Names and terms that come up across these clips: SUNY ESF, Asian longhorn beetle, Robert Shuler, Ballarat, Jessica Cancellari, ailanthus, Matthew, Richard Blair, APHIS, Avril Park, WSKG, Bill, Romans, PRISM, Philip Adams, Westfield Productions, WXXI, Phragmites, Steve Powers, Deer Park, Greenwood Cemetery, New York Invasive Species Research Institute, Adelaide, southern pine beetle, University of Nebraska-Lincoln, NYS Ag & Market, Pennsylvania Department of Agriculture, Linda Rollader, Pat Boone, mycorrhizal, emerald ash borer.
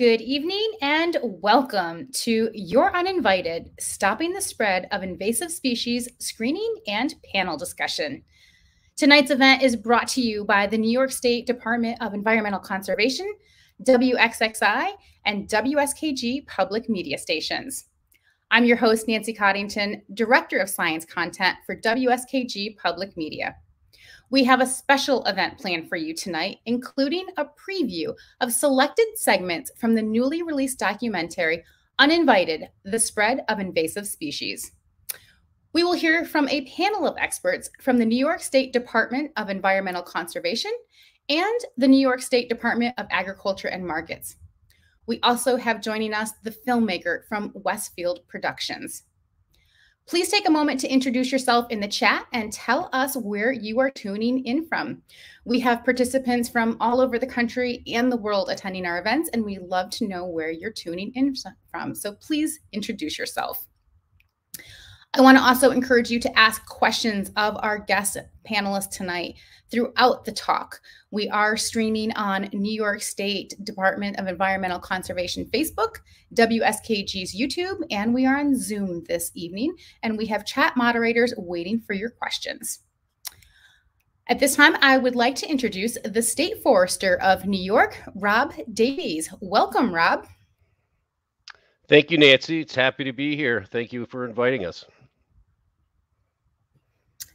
Good evening and welcome to You're Uninvited, Stopping the Spread of Invasive Species Screening and Panel Discussion. Tonight's event is brought to you by the New York State Department of Environmental Conservation, WXXI, and WSKG public media stations. I'm your host, Nancy Coddington, Director of Science Content for WSKG Public Media. We have a special event planned for you tonight, including a preview of selected segments from the newly released documentary, Uninvited: The Spread of Invasive Species. We will hear from a panel of experts from the New York State Department of Environmental Conservation and the New York State Department of Agriculture and Markets. We also have joining us the filmmaker from Westfield Productions. Please take a moment to introduce yourself in the chat and tell us where you are tuning in from. We have participants from all over the country and the world attending our events, and we love to know where you're tuning in from. So please introduce yourself. I want to also encourage you to ask questions of our guest panelists tonight throughout the talk. We are streaming on New York State Department of Environmental Conservation Facebook, WSKG's YouTube, and we are on Zoom this evening, and we have chat moderators waiting for your questions. At this time, I would like to introduce the State Forester of New York, Rob Davies. Welcome, Rob. Thank you, Nancy. It's happy to be here. Thank you for inviting us.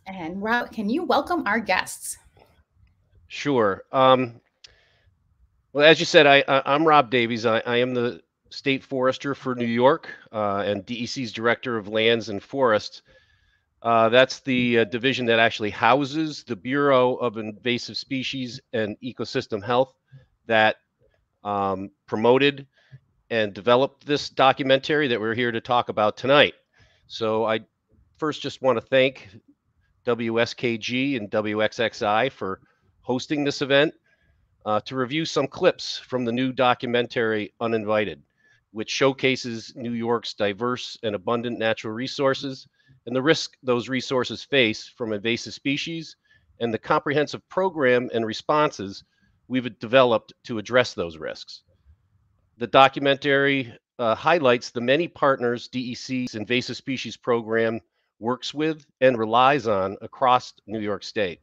And Rob, can you welcome our guests? Sure. Well, as you said, I'm Rob Davies. I am the State Forester for New York and DEC's Director of Lands and Forests. That's the division that actually houses the Bureau of Invasive Species and Ecosystem Health that promoted and developed this documentary that we're here to talk about tonight. So I first just want to thank WSKG and WXXI for hosting this event to review some clips from the new documentary Uninvited, which showcases New York's diverse and abundant natural resources and the risk those resources face from invasive species and the comprehensive program and responses we've developed to address those risks. The documentary highlights the many partners DEC's invasive species program works with and relies on across New York State.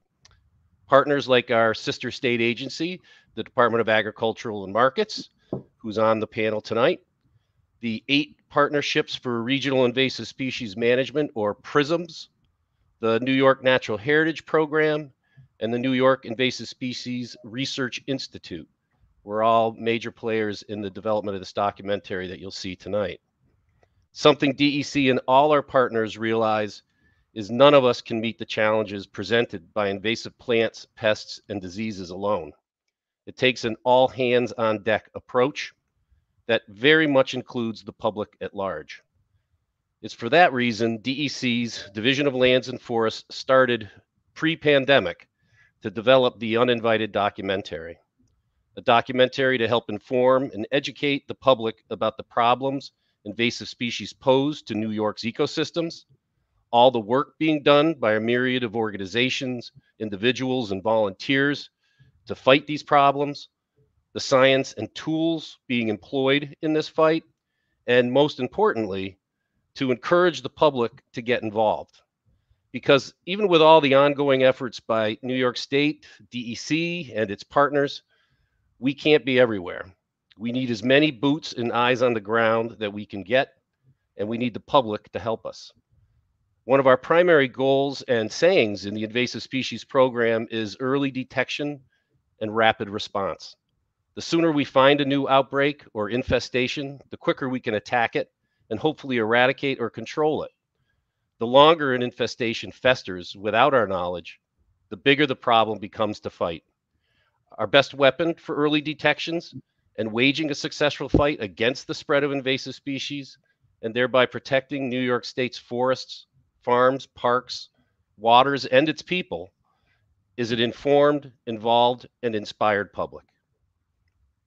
Partners like our sister state agency, the Department of Agricultural and Markets, who's on the panel tonight, the 8 Partnerships for Regional Invasive Species Management, or PRISMS, the New York Natural Heritage Program, and the New York Invasive Species Research Institute. We're all major players in the development of this documentary that you'll see tonight. Something DEC and all our partners realize is none of us can meet the challenges presented by invasive plants, pests, and diseases alone. It takes an all hands on deck approach that very much includes the public at large. It's for that reason DEC's Division of Lands and Forests started pre-pandemic to develop the Uninvited documentary, a documentary to help inform and educate the public about the problems invasive species pose to New York's ecosystems, all the work being done by a myriad of organizations, individuals, and volunteers to fight these problems, the science and tools being employed in this fight, and most importantly, to encourage the public to get involved. Because even with all the ongoing efforts by New York State, DEC, and its partners, we can't be everywhere. We need as many boots and eyes on the ground that we can get, and we need the public to help us. One of our primary goals and sayings in the invasive species program is early detection and rapid response. The sooner we find a new outbreak or infestation, the quicker we can attack it and hopefully eradicate or control it. The longer an infestation festers without our knowledge, the bigger the problem becomes to fight. Our best weapon for early detections and waging a successful fight against the spread of invasive species and thereby protecting New York State's forests, farms, parks, waters, and its people is an informed, involved, and inspired public.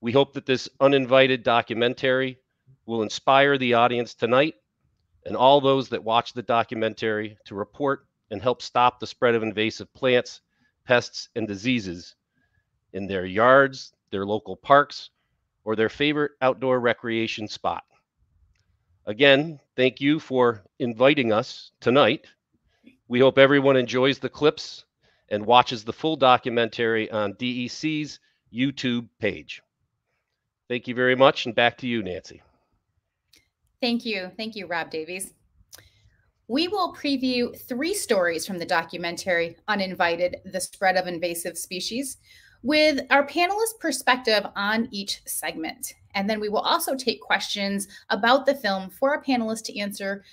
We hope that this Uninvited documentary will inspire the audience tonight and all those that watch the documentary to report and help stop the spread of invasive plants, pests, and diseases in their yards, their local parks, or their favorite outdoor recreation spot. Again, thank you for inviting us tonight. We hope everyone enjoys the clips and watches the full documentary on DEC's YouTube page. Thank you very much, and back to you, Nancy. Thank you. Thank you, Rob Davies. We will preview three stories from the documentary Uninvited: The Spread of Invasive Species, with our panelists' perspective on each segment. And then we will also take questions about the film for our panelists to answer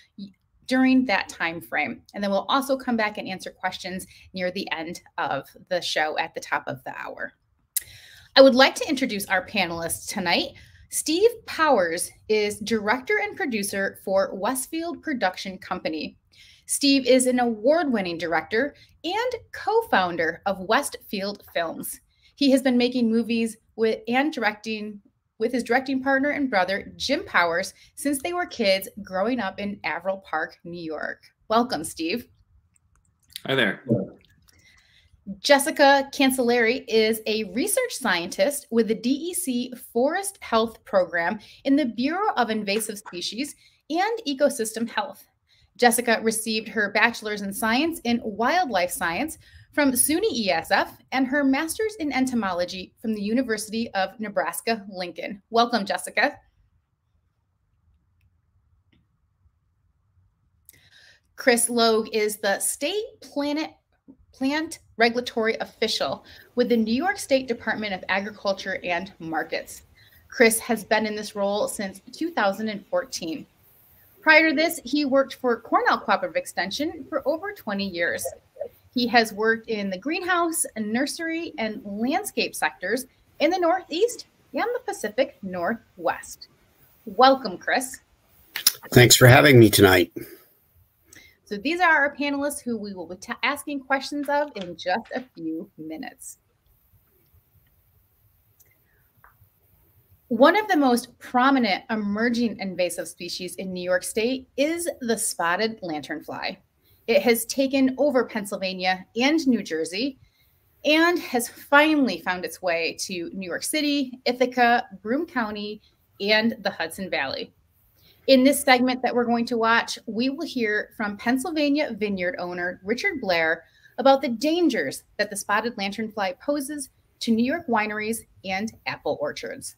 during that time frame. And then we'll also come back and answer questions near the end of the show at the top of the hour. I would like to introduce our panelists tonight. Steve Powers is director and producer for Westfield Production Company. Steve is an award-winning director and co-founder of Westfield Films. He has been making movies and directing with his directing partner and brother, Jim Powers, since they were kids growing up in Avril Park, New York. Welcome, Steve. Hi there. Jessica Cancellari is a research scientist with the DEC Forest Health Program in the Bureau of Invasive Species and Ecosystem Health. Jessica received her bachelor's in science in wildlife science from SUNY ESF and her master's in entomology from the University of Nebraska-Lincoln. Welcome, Jessica. Chris Logue is the state plant regulatory official with the New York State Department of Agriculture and Markets. Chris has been in this role since 2014. Prior to this, he worked for Cornell Cooperative Extension for over 20 years. He has worked in the greenhouse, nursery, and landscape sectors in the Northeast and the Pacific Northwest. Welcome, Chris. Thanks for having me tonight. So these are our panelists who we will be asking questions of in just a few minutes. One of the most prominent emerging invasive species in New York State is the spotted lanternfly. It has taken over Pennsylvania and New Jersey and has finally found its way to New York City, Ithaca, Broome County, and the Hudson Valley. In this segment that we're going to watch, we will hear from Pennsylvania vineyard owner Richard Blair about the dangers that the spotted lanternfly poses to New York wineries and apple orchards.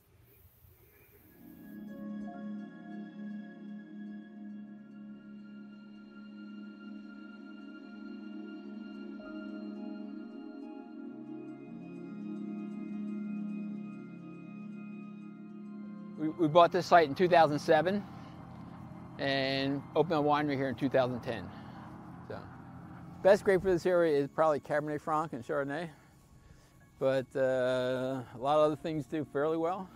We bought this site in 2007. And opened a winery here in 2010. So, best grape for this area is probably Cabernet Franc and Chardonnay, but a lot of other things do fairly well,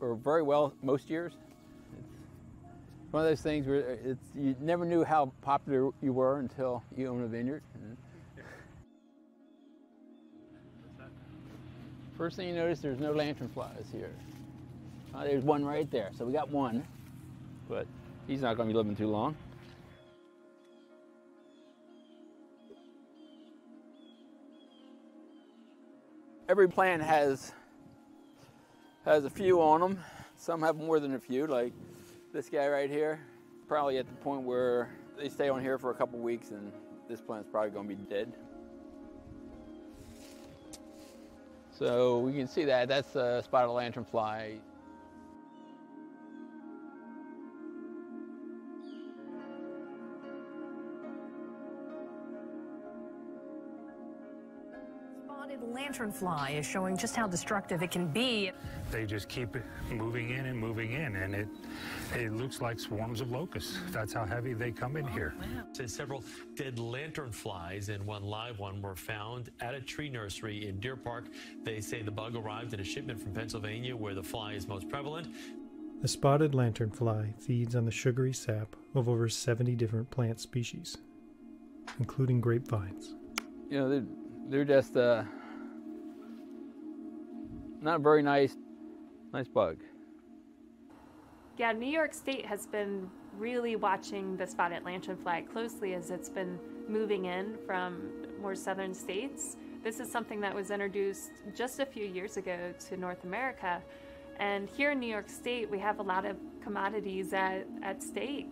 or very well most years. It's one of those things where it's, you never knew how popular you were until you owned a vineyard. First thing you notice, there's no lanternflies here. There's one right there, so we got one, but he's not going to be living too long. Every plant has a few on them. Some have more than a few, like this guy right here. Probably at the point where they stay on here for a couple weeks and this plant's probably going to be dead. So we can see that. That's a spotted lanternfly. Lanternfly is showing just how destructive it can be. They just keep moving in, and it looks like swarms of locusts. That's how heavy they come in here. Wow. Several dead lanternflies and one live one were found at a tree nursery in Deer Park. They say the bug arrived in a shipment from Pennsylvania, where the fly is most prevalent. The spotted lanternfly feeds on the sugary sap of over 70 different plant species, including grapevines. You know, they're just not very nice bug. Yeah, New York State has been really watching the spotted lanternfly closely as it's been moving in from more southern states. This is something that was introduced just a few years ago to North America, And here in New York State, we have a lot of commodities at stake.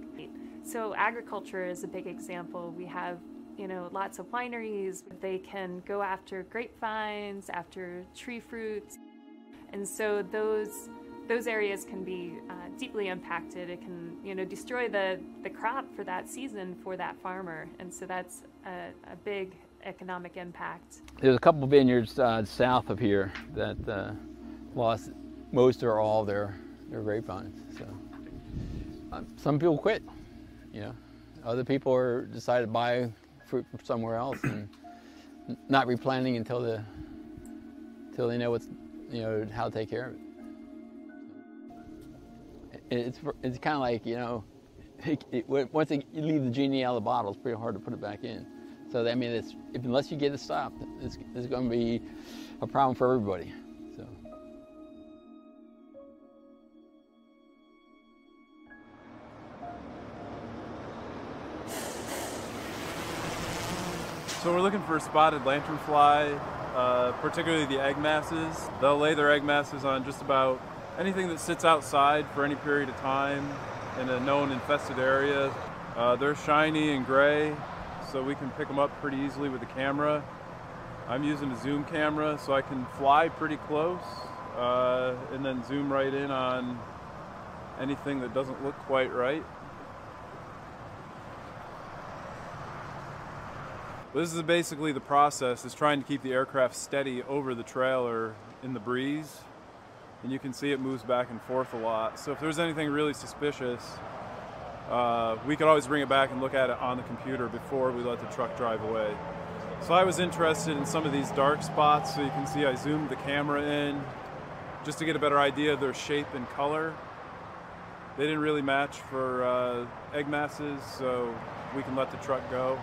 So agriculture is a big example. We have, you know, lots of wineries. They can go after grapevines, after tree fruits. And so those areas can be deeply impacted. It can, you know, destroy the crop for that season for that farmer. And so that's a big economic impact. There's a couple vineyards south of here that lost most or all their grapevines. So some people quit, you know. Other people are decided to buy fruit from somewhere else and not replanting until they know what's, you know, how to take care of it. It's kind of like, you know, once you leave the genie out of the bottle, it's pretty hard to put it back in. So I mean, unless you get it stopped, it's going to be a problem for everybody. So. So we're looking for spotted lanternfly, particularly the egg masses. They'll lay their egg masses on just about anything that sits outside for any period of time in a known infested area. They're shiny and gray, so we can pick them up pretty easily with the camera. I'm using a zoom camera, so I can fly pretty close and then zoom right in on anything that doesn't look quite right. This is basically the process, is trying to keep the aircraft steady over the trailer in the breeze. And you can see it moves back and forth a lot. So if there's anything really suspicious, we could always bring it back and look at it on the computer before we let the truck drive away. So I was interested in some of these dark spots. So you can see I zoomed the camera in just to get a better idea of their shape and color. They didn't really match for egg masses, so we can let the truck go.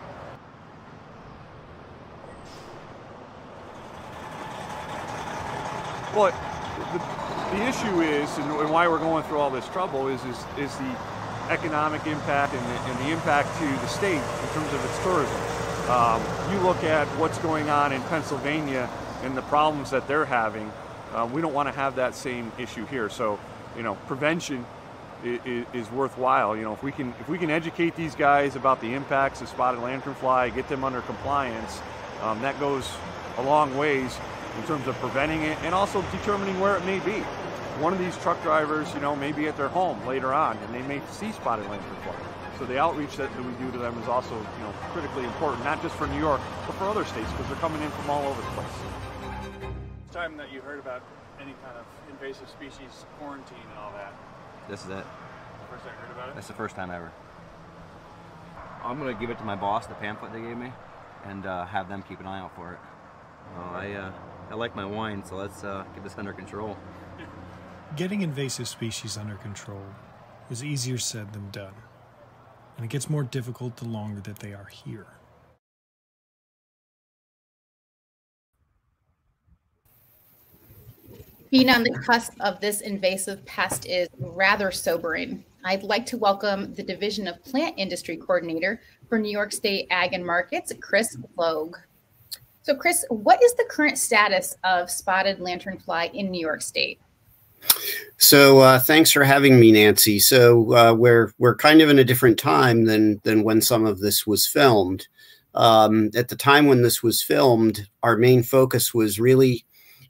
Well, the issue is, and why we're going through all this trouble, is the economic impact and the impact to the state in terms of its tourism. You look at what's going on in Pennsylvania and the problems that they're having. We don't want to have that same issue here. So, you know, prevention is worthwhile. You know, if we can educate these guys about the impacts of spotted lanternfly, get them under compliance, that goes a long ways in terms of preventing it and also determining where it may be. One of these truck drivers, you know, may be at their home later on and they may see spotted lanternfly. So the outreach that we do to them is also, you know, critically important, not just for New York, but for other states, because they're coming in from all over the place. It's time that you heard about any kind of invasive species quarantine and all that. This is it. First I heard about it? That's the first time ever. I'm gonna give it to my boss, the pamphlet they gave me, and have them keep an eye out for it. I like my wine, so let's get this under control. Getting invasive species under control is easier said than done, and it gets more difficult the longer that they are here. Being on the cusp of this invasive pest is rather sobering. I'd like to welcome the Division of Plant Industry Coordinator for New York State Ag and Markets, Chris Logue. So Chris, what is the current status of spotted lanternfly in New York State? So thanks for having me, Nancy. So we're kind of in a different time than when some of this was filmed. At the time when this was filmed, our main focus was really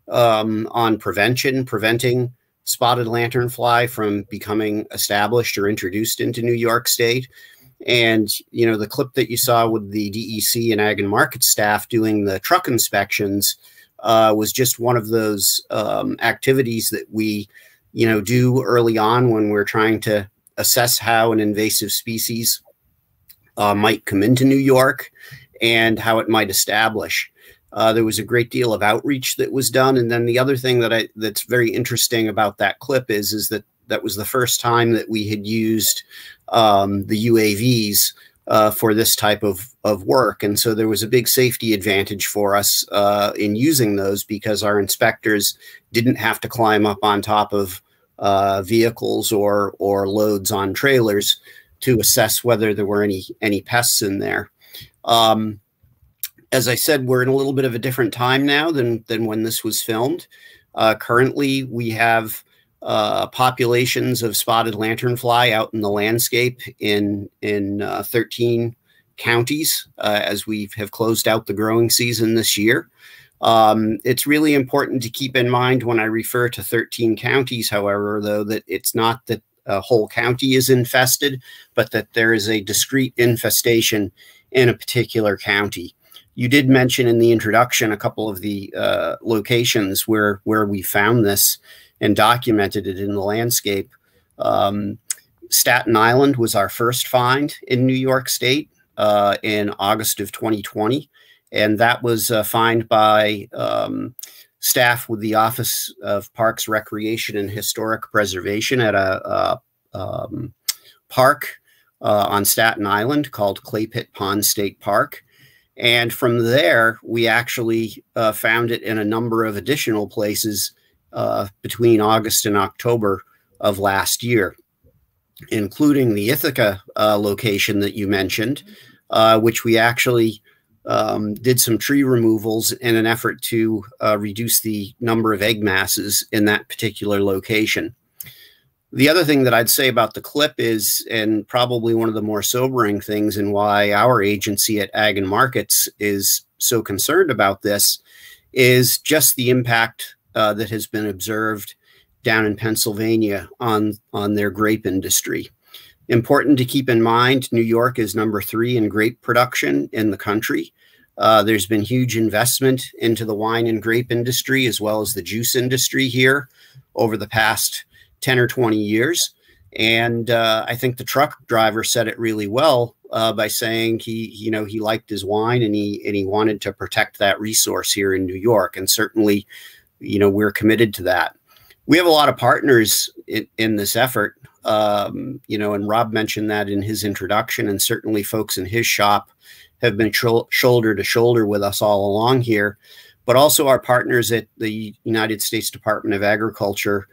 on prevention, preventing spotted lanternfly from becoming established or introduced into New York State. And, you know, the clip that you saw with the DEC and Ag and Market staff doing the truck inspections was just one of those activities that we, you know, do early on when we're trying to assess how an invasive species might come into New York and how it might establish. There was a great deal of outreach that was done. And then the other thing that's very interesting about that clip is that that was the first time that we had used the UAVs for this type of work. And so there was a big safety advantage for us in using those, because our inspectors didn't have to climb up on top of vehicles or loads on trailers to assess whether there were any pests in there. As I said, we're in a little bit of a different time now than when this was filmed. Currently, we have populations of spotted lanternfly out in the landscape in 13 counties as we have closed out the growing season this year. It's really important to keep in mind when I refer to 13 counties, however, though, that it's not that a whole county is infested, but that there is a discrete infestation in a particular county. You did mention in the introduction a couple of the locations where we found this and documented it in the landscape. Staten Island was our first find in New York State in August of 2020. And that was a find by staff with the Office of Parks, Recreation, and Historic Preservation at a park on Staten Island called Clay Pit Pond State Park. And from there, we actually found it in a number of additional places between August and October of last year, including the Ithaca location that you mentioned, which we actually did some tree removals in an effort to reduce the number of egg masses in that particular location. The other thing that I'd say about the clip is, and probably one of the more sobering things and why our agency at Ag and Markets is so concerned about this, is just the impact that has been observed down in Pennsylvania on their grape industry. Important to keep in mind, New York is number 3 in grape production in the country. There's been huge investment into the wine and grape industry as well as the juice industry here over the past 10 or 20 years. And I think the truck driver said it really well by saying he liked his wine and he wanted to protect that resource here in New York. And certainly, we're committed to that. We have a lot of partners in this effort. And Rob mentioned that in his introduction, and certainly folks in his shop have been shoulder to shoulder with us all along here, but also our partners at the United States Department of Agriculture,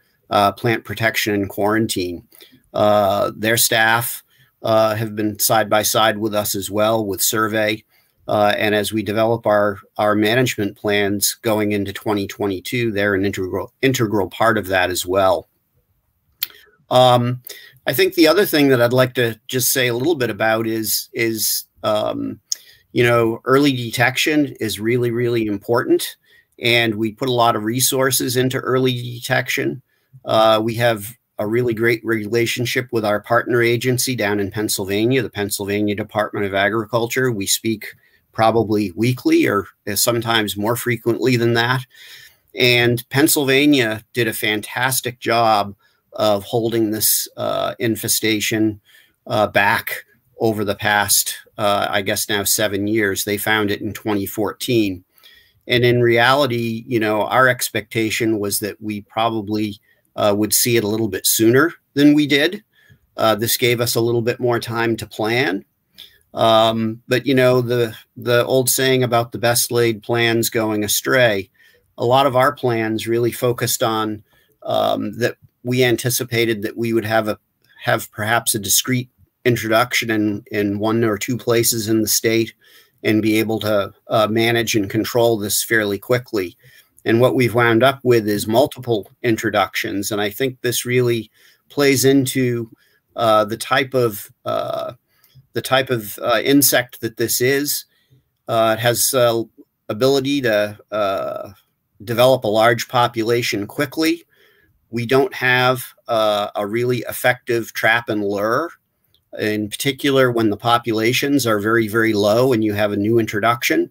Plant Protection and Quarantine. Their staff have been side by side with us as well with survey. And as we develop our management plans going into 2022, they're an integral part of that as well. I think the other thing that I'd like to just say a little bit about is early detection is really, really important. And we put a lot of resources into early detection. We have a really great relationship with our partner agency down in Pennsylvania, the Pennsylvania Department of Agriculture. We speak probably weekly or sometimes more frequently than that. And Pennsylvania did a fantastic job of holding this infestation back over the past, I guess now 7 years. They found it in 2014. And in reality, our expectation was that we probably would see it a little bit sooner than we did. This gave us a little bit more time to plan. But the old saying about the best laid plans going astray, a lot of our plans really focused on that we anticipated that we would have perhaps a discrete introduction in one or two places in the state and be able to manage and control this fairly quickly. And what we've wound up with is multiple introductions. And I think this really plays into the type of insect that this is. It has ability to develop a large population quickly. We don't have a really effective trap and lure, in particular when the populations are very, very low and you have a new introduction.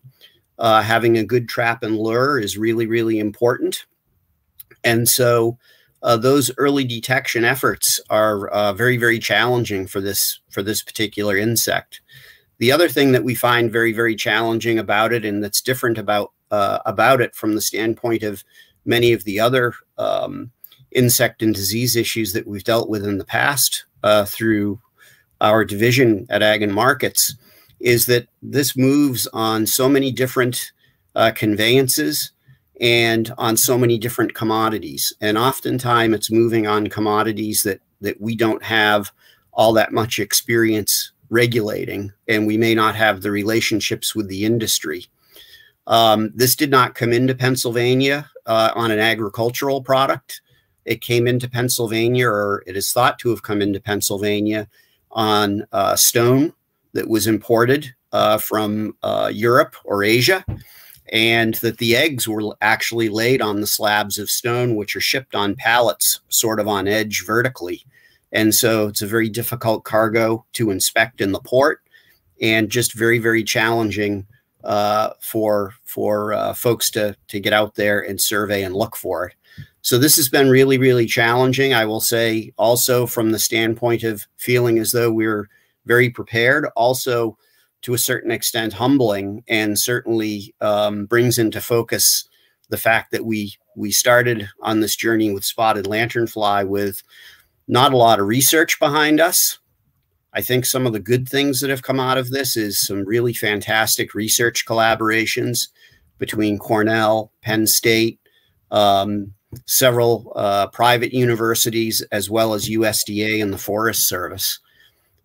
Having a good trap and lure is really, really important. And so those early detection efforts are very, very challenging for this particular insect. The other thing that we find very, very challenging about it, and that's different about it from the standpoint of many of the other insect and disease issues that we've dealt with in the past through our division at Ag and Markets, is that this moves on so many different conveyances and on so many different commodities. And oftentimes it's moving on commodities that we don't have all that much experience regulating, and we may not have the relationships with the industry. This did not come into Pennsylvania on an agricultural product. It came into Pennsylvania, or it is thought to have come into Pennsylvania, on stone that was imported from Europe or Asia, and that the eggs were actually laid on the slabs of stone, which are shipped on pallets, sort of on edge vertically. And so it's a very difficult cargo to inspect in the port, and just very, very challenging for folks to get out there and survey and look for it. So this has been really, really challenging. I will say also from the standpoint of feeling as though we're very prepared, also to a certain extent humbling, and certainly brings into focus the fact that we started on this journey with spotted lanternfly with not a lot of research behind us. I think some of the good things that have come out of this is some really fantastic research collaborations between Cornell, Penn State, several private universities, as well as USDA and the Forest Service.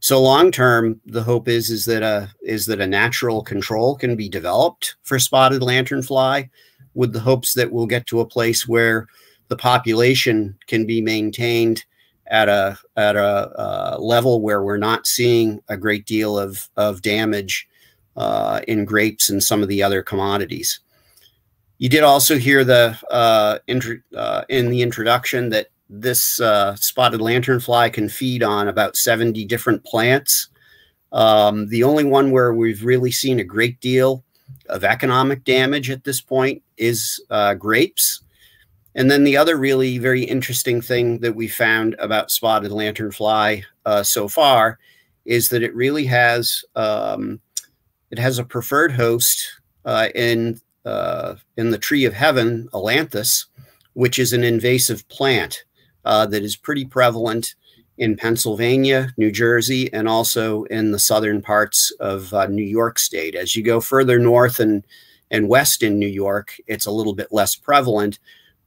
So long term, the hope is that a natural control can be developed for spotted lanternfly, with the hopes that we'll get to a place where the population can be maintained at a level where we're not seeing a great deal of damage in grapes and some of the other commodities. You did also hear the in the introduction that this spotted lanternfly can feed on about 70 different plants. The only one where we've really seen a great deal of economic damage at this point is grapes. And then the other really very interesting thing that we found about spotted lanternfly so far is that it really has a preferred host in the tree of heaven, ailanthus, which is an invasive plant that is pretty prevalent in Pennsylvania, New Jersey, and also in the southern parts of New York State. As you go further north and west in New York, it's a little bit less prevalent.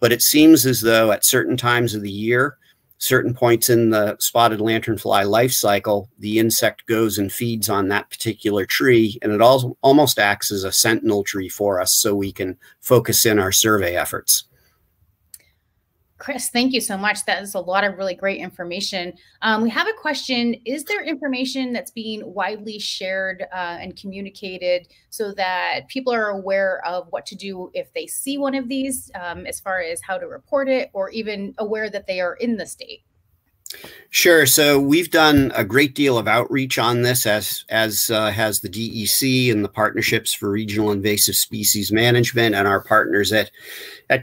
But it seems as though at certain times of the year, certain points in the spotted lanternfly life cycle, the insect goes and feeds on that particular tree, and it also almost acts as a sentinel tree for us so we can focus in our survey efforts. Chris, thank you so much. That is a lot of really great information. We have a question. Is there information that's being widely shared and communicated so that people are aware of what to do if they see one of these, as far as how to report it, or even aware that they are in the state? Sure. So we've done a great deal of outreach on this, as has the DEC and the Partnerships for Regional Invasive Species Management and our partners at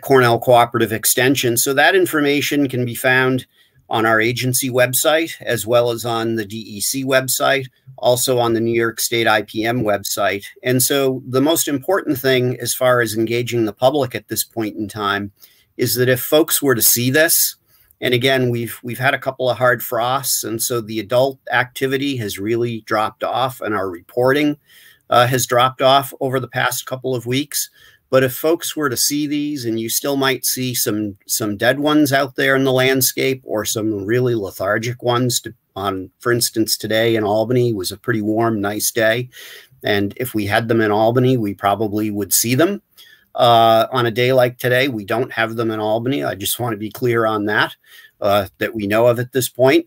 Cornell Cooperative Extension. So that information can be found on our agency website, as well as on the DEC website, also on the New York State IPM website. And so the most important thing as far as engaging the public at this point in time is that if folks were to see this, and again, we've had a couple of hard frosts, and so the adult activity has really dropped off, and our reporting has dropped off over the past couple of weeks. But if folks were to see these, and you still might see some dead ones out there in the landscape, or some really lethargic ones. For instance, today in Albany was a pretty warm, nice day, and if we had them in Albany, we probably would see them. On a day like today, we don't have them in Albany. I just want to be clear on that, that we know of at this point.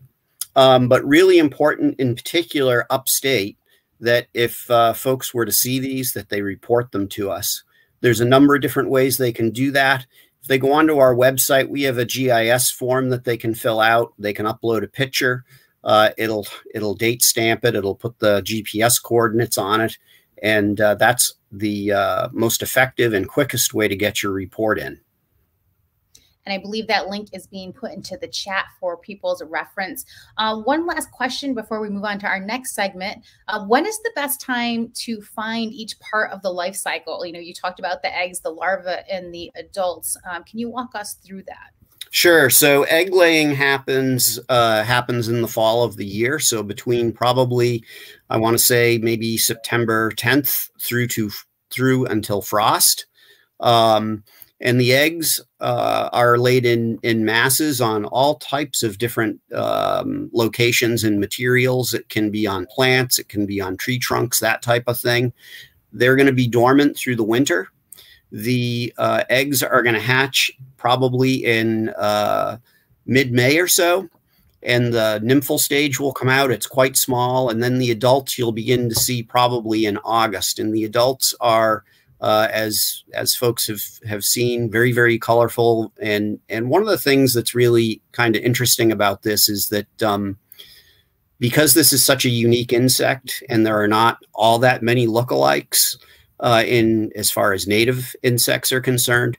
But really important in particular upstate, that if folks were to see these, that they report them to us. There's a number of different ways they can do that. If they go onto our website, we have a GIS form that they can fill out. They can upload a picture. It'll date stamp it. It'll put the GPS coordinates on it. And that's the most effective and quickest way to get your report in. And I believe that link is being put into the chat for people's reference. One last question before we move on to our next segment. When is the best time to find each part of the life cycle? You know, you talked about the eggs, the larvae, and the adults. Can you walk us through that? Sure. So egg laying happens in the fall of the year. So between probably, I want to say maybe September 10th through until frost. And the eggs are laid in masses on all types of different locations and materials. It can be on plants, it can be on tree trunks, that type of thing. They're going to be dormant through the winter. The eggs are going to hatch probably in mid-May or so, and the nymphal stage will come out. It's quite small. And then the adults you'll begin to see probably in August. And the adults are, as folks have seen, very, very colorful. And one of the things that's really kind of interesting about this is that because this is such a unique insect and there are not all that many lookalikes in as far as native insects are concerned,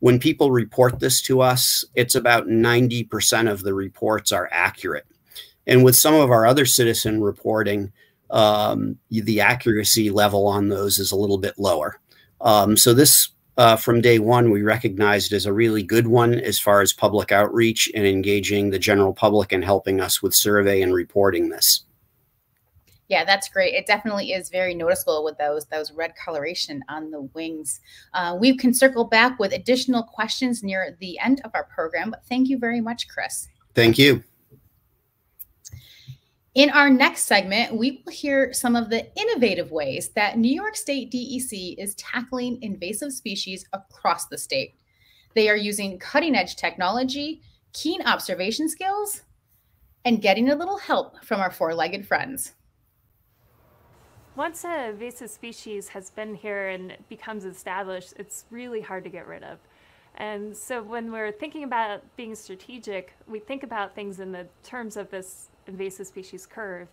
when people report this to us, it's about 90% of the reports are accurate. And with some of our other citizen reporting, the accuracy level on those is a little bit lower. So this, from day one, we recognized as a really good one as far as public outreach and engaging the general public and helping us with survey and reporting this. Yeah, that's great. It definitely is very noticeable with those red coloration on the wings. We can circle back with additional questions near the end of our program. But thank you very much, Chris. Thank you. In our next segment, we will hear some of the innovative ways that New York State DEC is tackling invasive species across the state. They are using cutting-edge technology, keen observation skills, and getting a little help from our four-legged friends. Once an invasive species has been here and becomes established, it's really hard to get rid of. And so when we're thinking about being strategic, we think about things in the terms of this invasive species curve,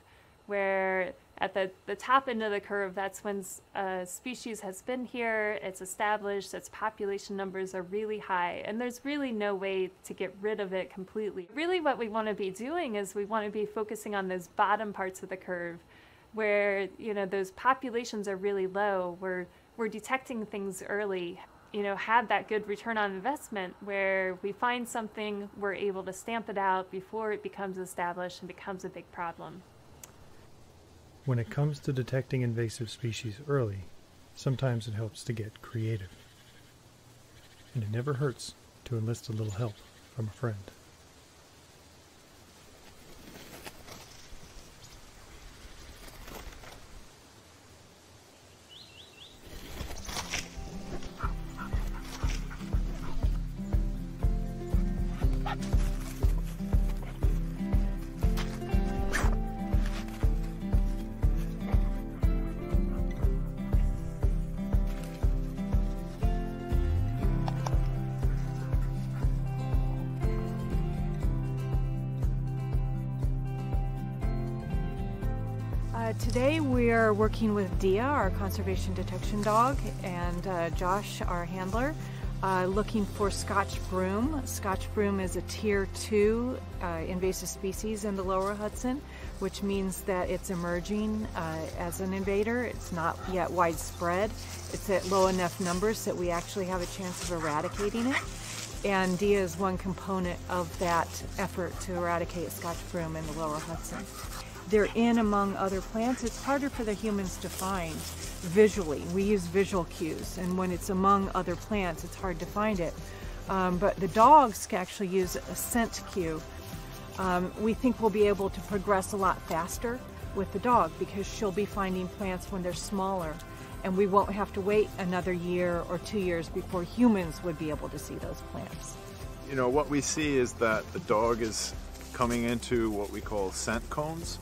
where at the top end of the curve, that's when a species has been here, it's established, its population numbers are really high, and there's really no way to get rid of it completely. Really what we want to be doing is we want to be focusing on those bottom parts of the curve, where, you know, those populations are really low, we're detecting things early, you know, have that good return on investment where we find something, we're able to stamp it out before it becomes established and becomes a big problem. When it comes to detecting invasive species early, sometimes it helps to get creative. And it never hurts to enlist a little help from a friend. Today we are working with Dia, our conservation detection dog, and Josh, our handler, looking for Scotch broom. Scotch broom is a tier 2 invasive species in the Lower Hudson, which means that it's emerging as an invader. It's not yet widespread. It's at low enough numbers that we actually have a chance of eradicating it. And Dia is one component of that effort to eradicate Scotch broom in the Lower Hudson. They're in among other plants. It's harder for the humans to find visually. We use visual cues, and when it's among other plants, it's hard to find it. But the dogs can actually use a scent cue. We think we'll be able to progress a lot faster with the dog because she'll be finding plants when they're smaller, and we won't have to wait another year or 2 years before humans would be able to see those plants. You know, what we see is that the dog is coming into what we call scent cones.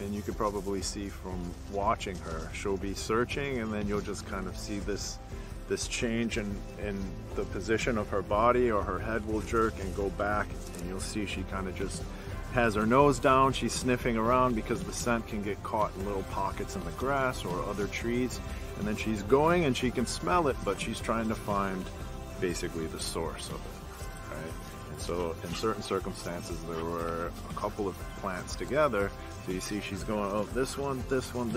And you could probably see from watching her, she'll be searching, and then you'll just kind of see this change in the position of her body, or her head will jerk and go back, and you'll see she kind of just has her nose down, she's sniffing around because the scent can get caught in little pockets in the grass or other trees, and then she's going and she can smell it, but she's trying to find basically the source of it, right? And so in certain circumstances, there were a couple of plants together. So you see she's going, oh, this one, and this one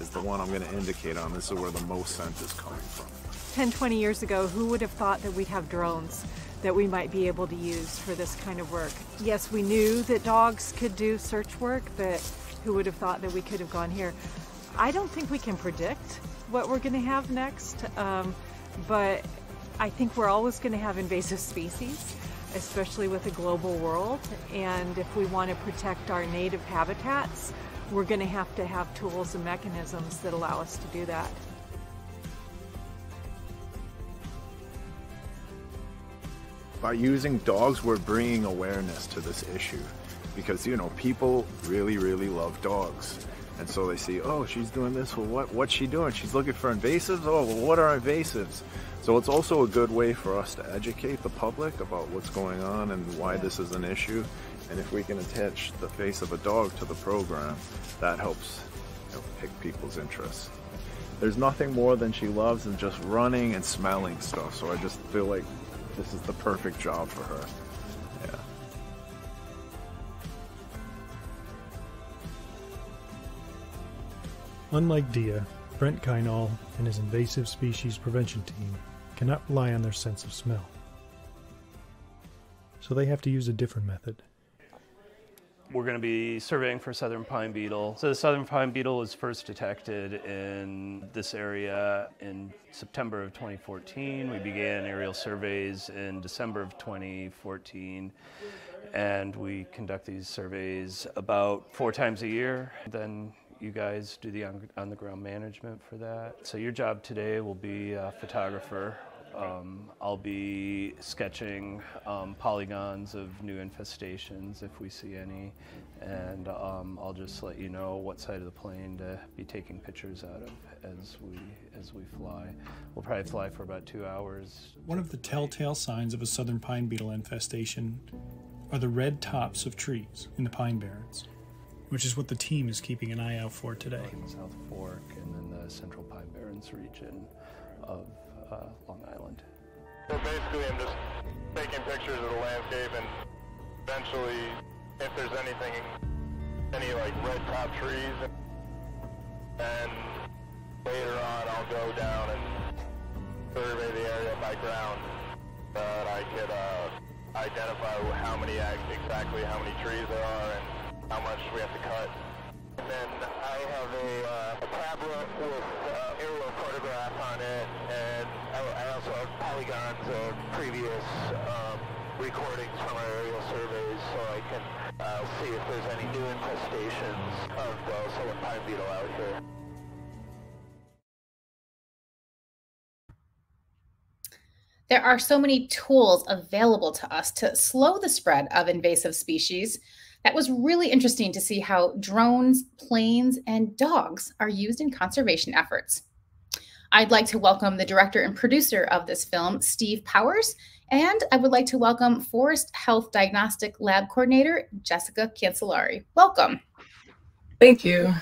is the one I'm going to indicate on. This is where the most scent is coming from. 10, 20 years ago, who would have thought that we'd have drones that we might be able to use for this kind of work? Yes, we knew that dogs could do search work, but who would have thought that we could have gone here? I don't think we can predict what we're going to have next, but I think we're always going to have invasive species, especially with a global world. And if we want to protect our native habitats, we're going to have tools and mechanisms that allow us to do that. by using dogs, we're bringing awareness to this issue because, you know, people really, really love dogs. And so they see, oh, she's doing this. Well, what's she doing? She's looking for invasives. Oh, well, what are invasives? So it's also a good way for us to educate the public about what's going on and why this is an issue. And if we can attach the face of a dog to the program, that helps, you know, pick people's interest. There's nothing more than she loves than just running and smelling stuff. So I just feel like this is the perfect job for her. Unlike Dia, Brent Kynal and his invasive species prevention team cannot rely on their sense of smell. So they have to use a different method. We're going to be surveying for southern pine beetle. So the southern pine beetle was first detected in this area in September of 2014. We began aerial surveys in December of 2014. And we conduct these surveys about 4 times a year. Then you guys do the on-the-ground management for that. So your job today will be a photographer. I'll be sketching polygons of new infestations if we see any, and I'll just let you know what side of the plane to be taking pictures out of as we fly. We'll probably fly for about 2 hours. One of the telltale signs of a southern pine beetle infestation are the red tops of trees in the pine barrens, which is what the team is keeping an eye out for today. South Fork and then the Central Pine Barrens region of Long Island. So basically I'm just taking pictures of the landscape, and eventually if there's anything, any like red top trees, and later on I'll go down and survey the area by ground, but I could identify exactly how many trees there are and how much we have to cut. And then I have a tablet with aerial photograph on it, and I also have polygons of previous recordings from our aerial surveys, so I can see if there's any new infestations of the southern pine beetle out here. There are so many tools available to us to slow the spread of invasive species. That was really interesting to see how drones, planes, and dogs are used in conservation efforts. I'd like to welcome the director and producer of this film, Steve Powers, and I would like to welcome Forest Health Diagnostic Lab Coordinator, Jessica Cancellari. Welcome. Thank you.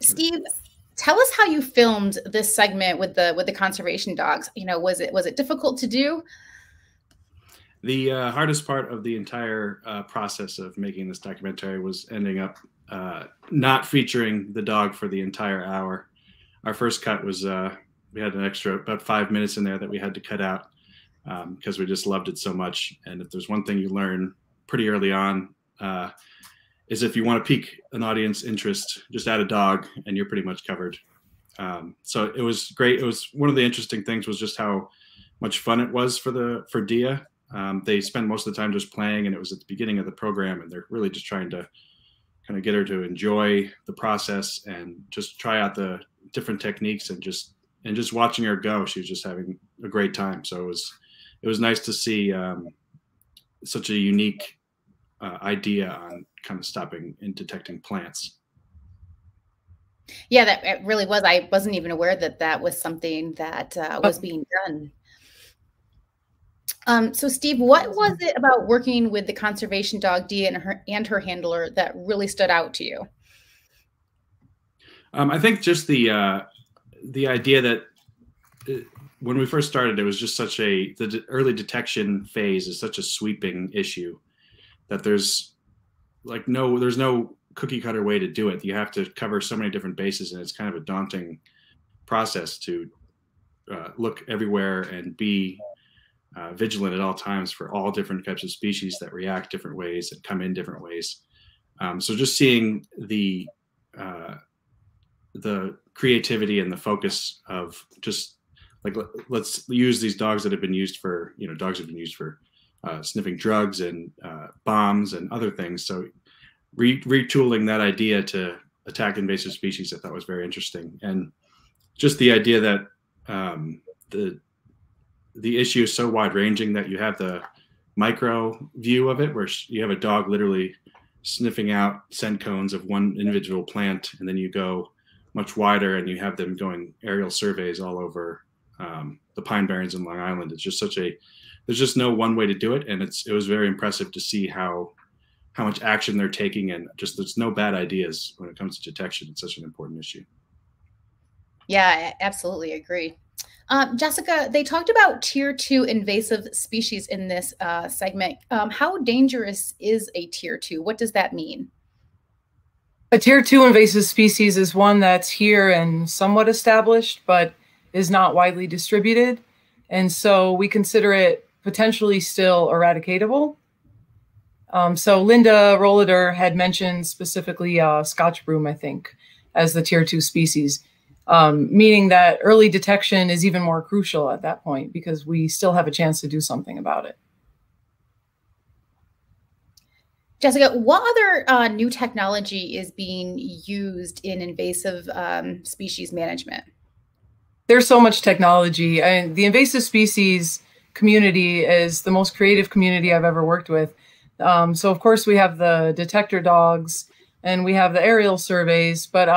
Steve, tell us how you filmed this segment with the conservation dogs. You know, was it difficult to do? The hardest part of the entire process of making this documentary was ending up not featuring the dog for the entire hour. Our first cut was, we had an extra about 5 minutes in there that we had to cut out because we just loved it so much. And if there's one thing you learn pretty early on is if you want to pique an audience interest, just add a dog and you're pretty much covered. So it was great. It was one of the interesting things was just how much fun it was for Dia. They spend most of the time just playing, and it was at the beginning of the program, and they're really just trying to kind of get her to enjoy the process and just try out the different techniques, and just watching her go, she was just having a great time. So it was nice to see such a unique idea on kind of stopping and detecting plants. Yeah, that it really was. I wasn't even aware that that was something that was being done. So Steve, what was it about working with the conservation dog Dia and her handler that really stood out to you? I think just the idea that when we first started, it was just such a, the early detection phase is such a sweeping issue that there's like there's no cookie cutter way to do it. You have to cover so many different bases, and it's kind of a daunting process to look everywhere and be vigilant at all times for all different types of species that react different ways and come in different ways. So just seeing the creativity and the focus of just like, let's use these dogs that have been used for, you know, dogs have been used for sniffing drugs and bombs and other things. So retooling that idea to attack invasive species, I thought was very interesting. And just the idea that the issue is so wide-ranging that you have the micro view of it, where you have a dog literally sniffing out scent cones of one individual plant, and then you go much wider and you have them going aerial surveys all over the Pine Barrens in Long Island. It's just such a, there's just no one way to do it, and it was very impressive to see how much action they're taking, and just there's no bad ideas when it comes to detection. It's such an important issue. Yeah, I absolutely agree. Jessica, they talked about Tier 2 invasive species in this segment. How dangerous is a Tier 2? What does that mean? A Tier 2 invasive species is one that's here and somewhat established, but is not widely distributed. And so we consider it potentially still eradicatable. So Linda Rollader had mentioned specifically Scotch broom, I think, as the Tier 2 species, meaning that early detection is even more crucial at that point because we still have a chance to do something about it. Jessica, what other new technology is being used in invasive species management? There's so much technology. The invasive species community is the most creative community I've ever worked with. So of course we have the detector dogs and we have the aerial surveys, but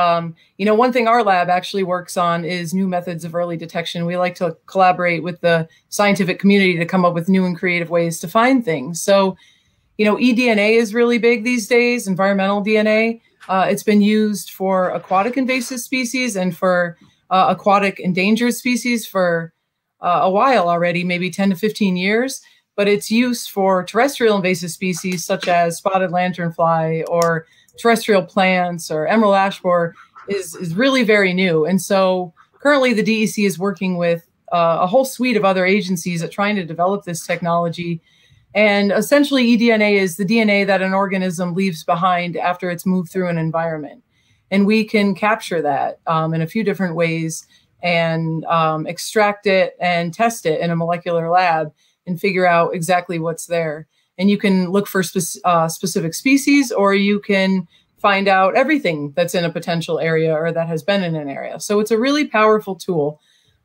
you know, one thing our lab actually works on is new methods of early detection. We like to collaborate with the scientific community to come up with new and creative ways to find things. So, you know, eDNA is really big these days, environmental DNA. It's been used for aquatic invasive species and for aquatic endangered species for a while already, maybe 10 to 15 years. But its use for terrestrial invasive species such as spotted lanternfly or terrestrial plants or emerald ash borer is really very new. And so currently the DEC is working with a whole suite of other agencies at trying to develop this technology. And essentially eDNA is the DNA that an organism leaves behind after it's moved through an environment. And we can capture that in a few different ways and extract it and test it in a molecular lab and figure out exactly what's there. And you can look for specific species, or you can find out everything that's in a potential area or that has been in an area. So it's a really powerful tool.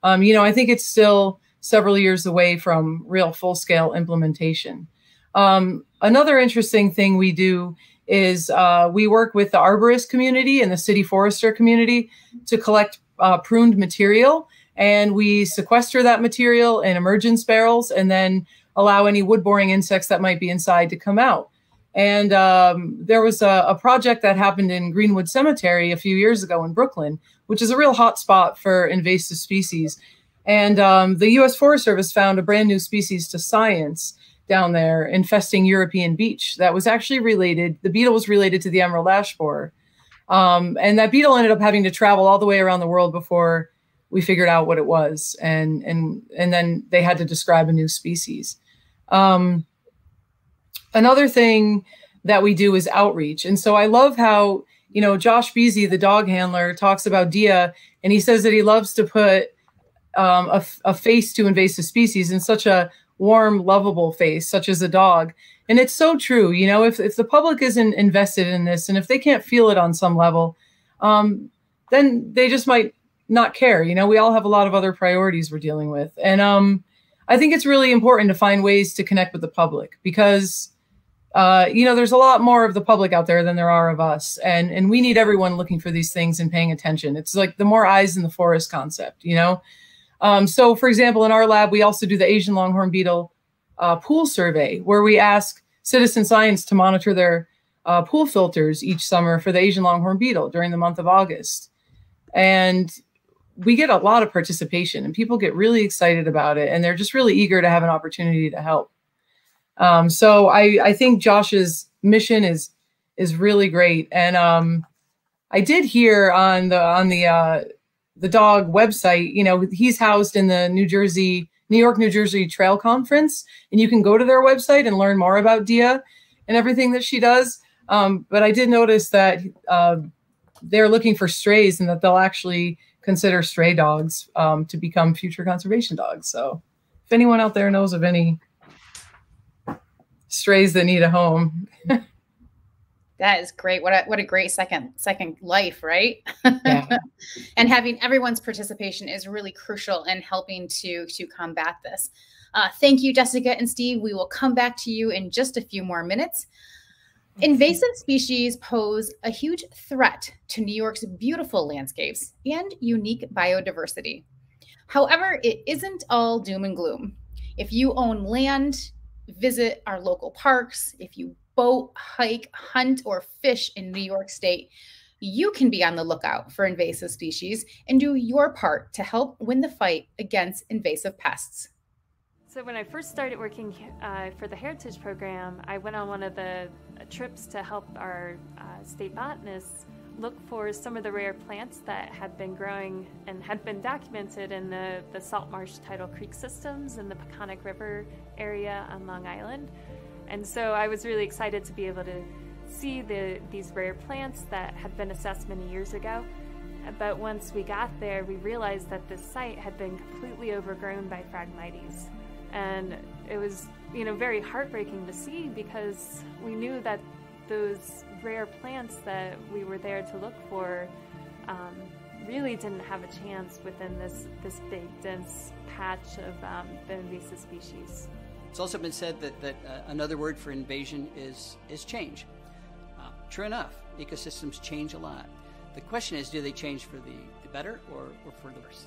You know, I think it's still several years away from real full-scale implementation. Another interesting thing we do is we work with the arborist community and the city forester community to collect pruned material. And we sequester that material in emergence barrels and then allow any wood-boring insects that might be inside to come out. And there was a project that happened in Greenwood Cemetery a few years ago in Brooklyn, which is a real hot spot for invasive species. And the U.S. Forest Service found a brand new species to science down there infesting European beech that was actually related, the beetle was related to the emerald ash borer. And that beetle ended up having to travel all the way around the world before we figured out what it was, and then they had to describe a new species. Another thing that we do is outreach. And so I love how, you know, Josh Beasy, the dog handler, talks about Dia, and he says that he loves to put a face to invasive species in such a warm, lovable face, such as a dog. And it's so true. You know, if the public isn't invested in this, and if they can't feel it on some level, then they just might not care. You know, we all have a lot of other priorities we're dealing with. And I think it's really important to find ways to connect with the public because, you know, there's a lot more of the public out there than there are of us. And we need everyone looking for these things and paying attention. It's like the more eyes in the forest concept, you know? So for example, in our lab, we also do the Asian longhorn beetle pool survey where we ask citizen science to monitor their pool filters each summer for the Asian longhorn beetle during the month of August. And we get a lot of participation and people get really excited about it and they're just really eager to have an opportunity to help. So I think Josh's mission is really great. And I did hear on the dog website, you know, he's housed in the New York, New Jersey Trail Conference, and you can go to their website and learn more about Dia and everything that she does. But I did notice that they're looking for strays and that they'll actually consider stray dogs to become future conservation dogs. So if anyone out there knows of any strays that need a home. That is great. What a great second life, right? Yeah. And having everyone's participation is really crucial in helping to combat this. Thank you, Jessica and Steve. We will come back to you in just a few more minutes. Invasive species pose a huge threat to New York's beautiful landscapes and unique biodiversity. However, it isn't all doom and gloom. If you own land, visit our local parks, if you boat, hike, hunt, or fish in New York State, you can be on the lookout for invasive species and do your part to help win the fight against invasive pests. So when I first started working for the Heritage Program, I went on one of the trips to help our state botanists look for some of the rare plants that had been growing and had been documented in the salt marsh tidal creek systems in the Peconic River area on Long Island. And so I was really excited to be able to see these rare plants that had been assessed many years ago. But once we got there, we realized that this site had been completely overgrown by Phragmites. And it was, you know, very heartbreaking to see, because we knew that those rare plants that we were there to look for really didn't have a chance within this big, dense patch of the invasive species. It's also been said that another word for invasion is change. True enough, ecosystems change a lot. The question is, do they change for the better or for the worse?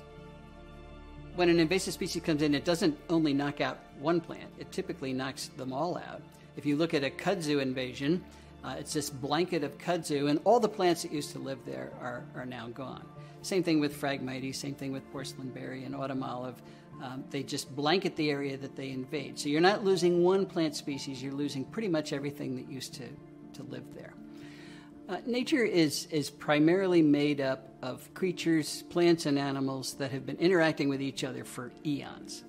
When an invasive species comes in, it doesn't only knock out one plant, it typically knocks them all out. If you look at a kudzu invasion, it's this blanket of kudzu, and all the plants that used to live there are now gone. Same thing with Phragmites, same thing with porcelain berry and autumn olive. They just blanket the area that they invade. So you're not losing one plant species, you're losing pretty much everything that used to live there. Nature is primarily made up of creatures, plants and animals that have been interacting with each other for eons.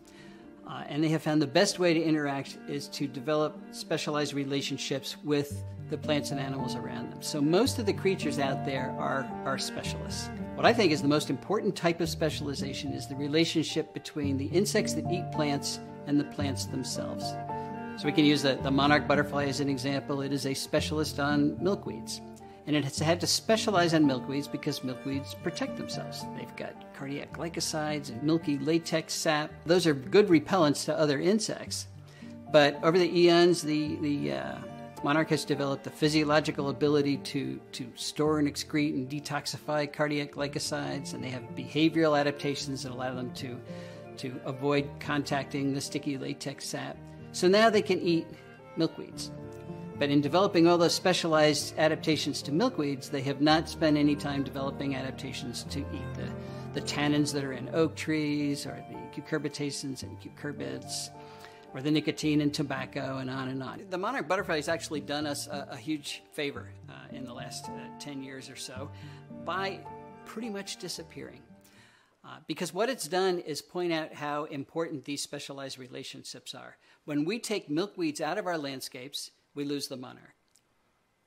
And they have found the best way to interact is to develop specialized relationships with the plants and animals around them. So most of the creatures out there are specialists. What I think is the most important type of specialization is the relationship between the insects that eat plants and the plants themselves. So we can use the monarch butterfly as an example. It is a specialist on milkweeds. And it has had to specialize on milkweeds because milkweeds protect themselves. They've got cardiac glycosides and milky latex sap. Those are good repellents to other insects. But over the eons, the monarch has developed the physiological ability to store and excrete and detoxify cardiac glycosides, and they have behavioral adaptations that allow them to avoid contacting the sticky latex sap. So now they can eat milkweeds. But in developing all those specialized adaptations to milkweeds, they have not spent any time developing adaptations to eat the tannins that are in oak trees, or the cucurbitacins and cucurbits, or the nicotine in tobacco, and on and on. The monarch butterfly has actually done us a huge favor in the last 10 years or so by pretty much disappearing. Because what it's done is point out how important these specialized relationships are. When we take milkweeds out of our landscapes, we lose the monarch.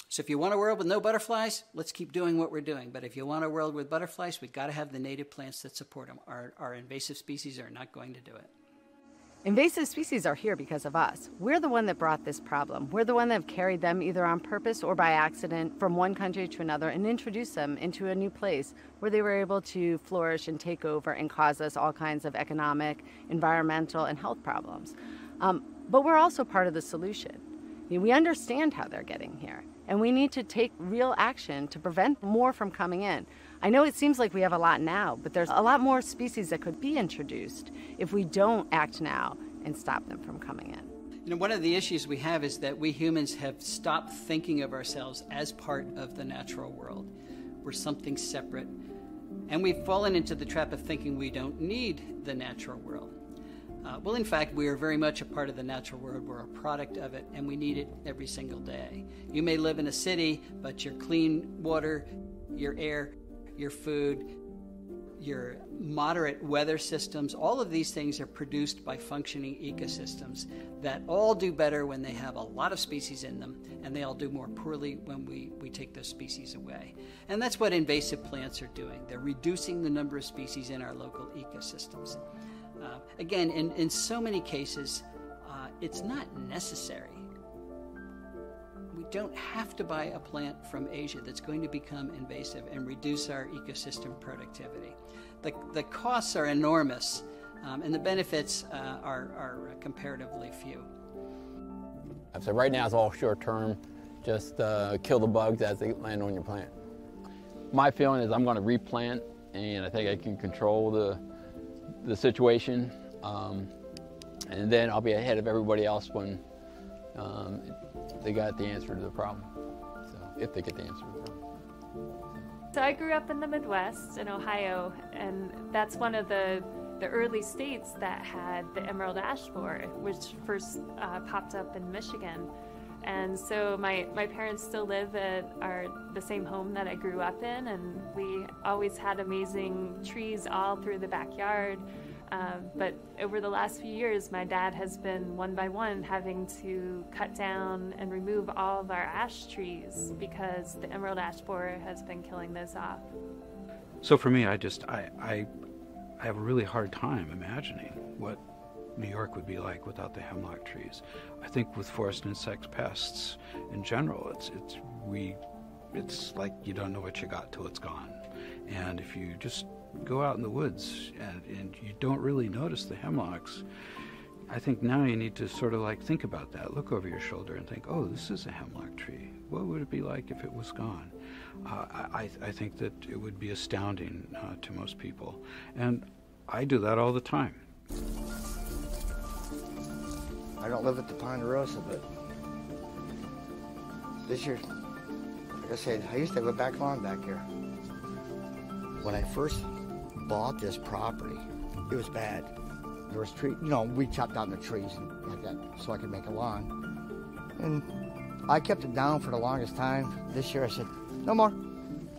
So if you want a world with no butterflies, let's keep doing what we're doing. But if you want a world with butterflies, we've got to have the native plants that support them. Our invasive species are not going to do it. Invasive species are here because of us. We're the one that brought this problem. We're the one that have carried them either on purpose or by accident from one country to another and introduced them into a new place where they were able to flourish and take over and cause us all kinds of economic, environmental, and health problems. But we're also part of the solution. We understand how they're getting here, and we need to take real action to prevent more from coming in. I know it seems like we have a lot now, but there's a lot more species that could be introduced if we don't act now and stop them from coming in. You know, one of the issues we have is that we humans have stopped thinking of ourselves as part of the natural world. We're something separate, and we've fallen into the trap of thinking we don't need the natural world. Well, in fact, we are very much a part of the natural world. We're a product of it, and we need it every single day. You may live in a city, but your clean water, your air, your food, your moderate weather systems, all of these things are produced by functioning ecosystems that all do better when they have a lot of species in them, and they all do more poorly when we take those species away. And that's what invasive plants are doing. They're reducing the number of species in our local ecosystems. Again, in so many cases, it's not necessary. We don't have to buy a plant from Asia that's going to become invasive and reduce our ecosystem productivity. The costs are enormous, and the benefits are comparatively few. So right now it's all short term, just kill the bugs as they land on your plant. My feeling is I'm going to replant, and I think I can control the situation, and then I'll be ahead of everybody else when they got the answer to the problem, so if they get the answer to the problem. So I grew up in the Midwest, in Ohio, and that's one of the early states that had the emerald ash borer, which first popped up in Michigan. And so my parents still live at the same home that I grew up in, and we always had amazing trees all through the backyard. But over the last few years, my dad has been one by one having to cut down and remove all of our ash trees because the emerald ash borer has been killing those off. So for me, I have a really hard time imagining what New York would be like without the hemlock trees. I think with forest insect pests in general, it's like you don't know what you got till it's gone. And if you just go out in the woods and you don't really notice the hemlocks, I think now you need to sort of like think about that, look over your shoulder and think, oh, this is a hemlock tree. What would it be like if it was gone? I think that it would be astounding to most people. And I do that all the time. I don't live at the Ponderosa, but this year, like I said, I used to have a back lawn back here. When I first bought this property, it was bad. There was tree, you know, we chopped down the trees and like that so I could make a lawn. And I kept it down for the longest time. This year I said, no more. I'm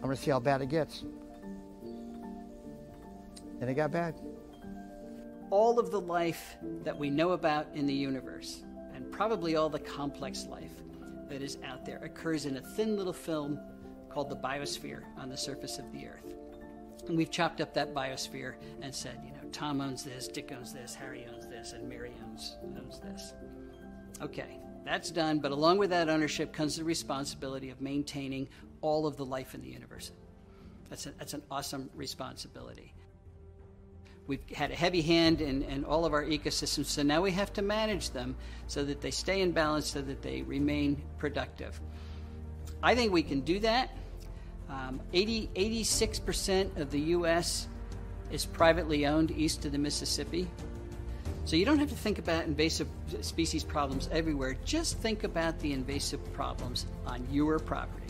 gonna see how bad it gets. And it got bad. All of the life that we know about in the universe, and probably all the complex life that is out there, occurs in a thin little film called the biosphere on the surface of the earth. And we've chopped up that biosphere and said, you know, Tom owns this, Dick owns this, Harry owns this, and Mary owns this. Okay, that's done, but along with that ownership comes the responsibility of maintaining all of the life in the universe. That's an awesome responsibility. We've had a heavy hand in all of our ecosystems, so now we have to manage them so that they stay in balance, so that they remain productive. I think we can do that. 86% of the U.S. is privately owned east of the Mississippi. So you don't have to think about invasive species problems everywhere. Just think about the invasive problems on your property.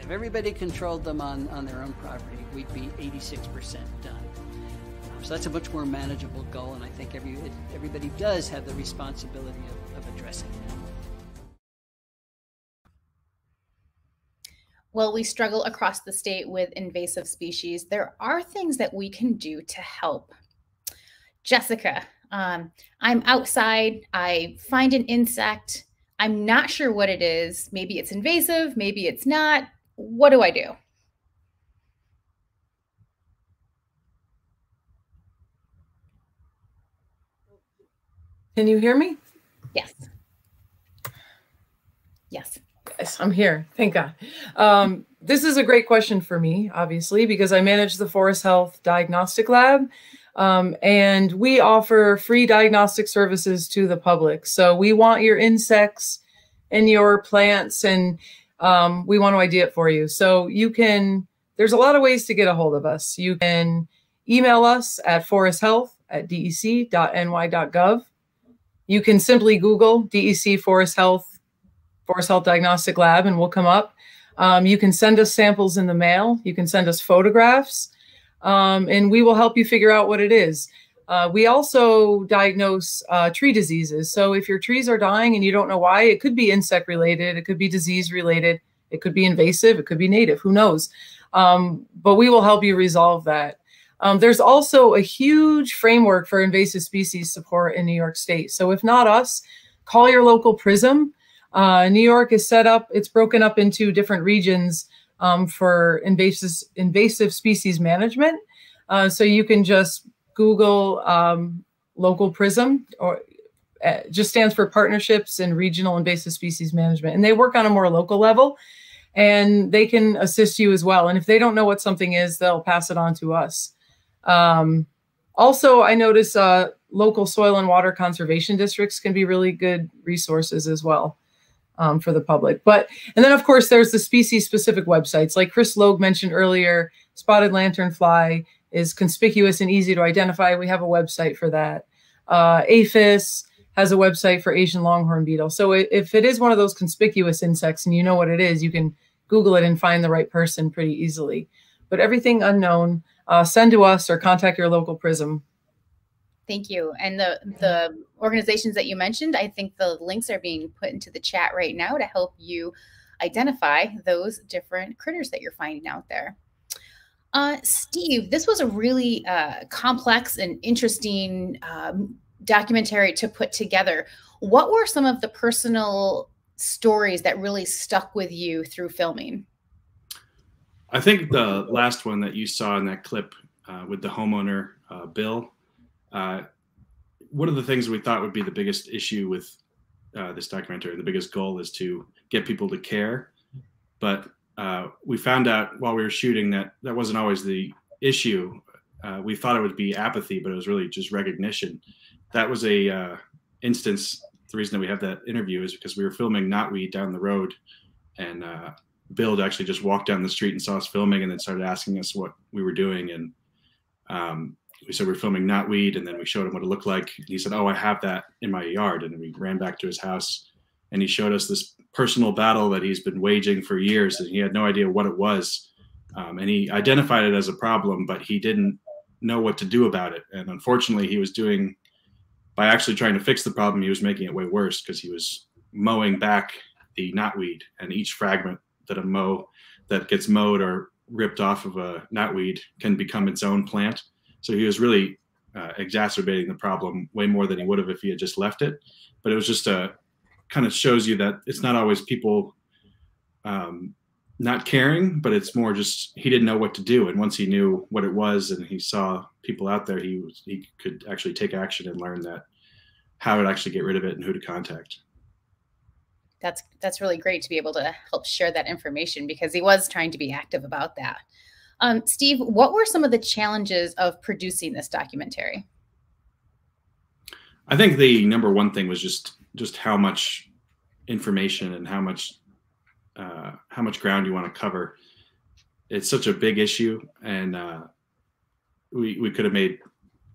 If everybody controlled them on their own property, we'd be 86% done. So that's a much more manageable goal, and I think everybody does have the responsibility of addressing that. While we struggle across the state with invasive species, there are things that we can do to help. Jessica, I'm outside, I find an insect, I'm not sure what it is. Maybe it's invasive, maybe it's not. What do I do? Can you hear me? Yes. Yes. Yes, I'm here. Thank God. This is a great question for me, obviously, because I manage the Forest Health Diagnostic Lab, and we offer free diagnostic services to the public. So we want your insects and your plants, and we want to ID it for you. So you can, there's a lot of ways to get a hold of us. You can email us at foresthealth@dec.ny.gov. You can simply Google DEC Forest Health Diagnostic Lab, and we'll come up. You can send us samples in the mail. You can send us photographs, and we will help you figure out what it is. We also diagnose tree diseases. So if your trees are dying and you don't know why, it could be insect related, it could be disease related, it could be invasive, it could be native, who knows? But we will help you resolve that. There's also a huge framework for invasive species support in New York State. So if not us, call your local PRISM. New York is set up, it's broken up into different regions for invasive species management. So you can just Google local PRISM, or it just stands for Partnerships in Regional Invasive Species Management. And they work on a more local level, and they can assist you as well. And if they don't know what something is, they'll pass it on to us. Also, I notice local soil and water conservation districts can be really good resources as well for the public. And then, of course, there's the species-specific websites. Like Chris Logue mentioned earlier, spotted lanternfly is conspicuous and easy to identify. We have a website for that. APHIS has a website for Asian longhorn beetle. So if it is one of those conspicuous insects and you know what it is, you can Google it and find the right person pretty easily. But everything unknown, send to us or contact your local PRISM. Thank you. And the organizations that you mentioned, I think the links are being put into the chat right now to help you identify those different critters that you're finding out there. Steve, this was a really complex and interesting documentary to put together. What were some of the personal stories that really stuck with you through filming? I think the last one that you saw in that clip with the homeowner, Bill, one of the things we thought would be the biggest issue with this documentary, the biggest goal is to get people to care. But we found out while we were shooting that that wasn't always the issue. We thought it would be apathy, but it was really just recognition. That was a instance. The reason that we have that interview is because we were filming knotweed down the road, and Bill actually just walked down the street and saw us filming and then started asking us what we were doing. And we said, we're filming knotweed. And then we showed him what it looked like. And he said, oh, I have that in my yard. And we ran back to his house and he showed us this personal battle that he's been waging for years. And he had no idea what it was. And he identified it as a problem, but he didn't know what to do about it. And unfortunately, he was doing, by actually trying to fix the problem, he was making it way worse because he was mowing back the knotweed, and each fragment that gets mowed or ripped off of a knotweed can become its own plant. So he was really exacerbating the problem way more than he would have if he had just left it. But it was just a kind of shows you that it's not always people not caring, but it's more just he didn't know what to do. And once he knew what it was and he saw people out there, he could actually take action and learn that how to actually get rid of it and who to contact. That's really great to be able to help share that information because he was trying to be active about that. Steve, what were some of the challenges of producing this documentary? I think the number one thing was just how much information and how much ground you want to cover. It's such a big issue, and we could have made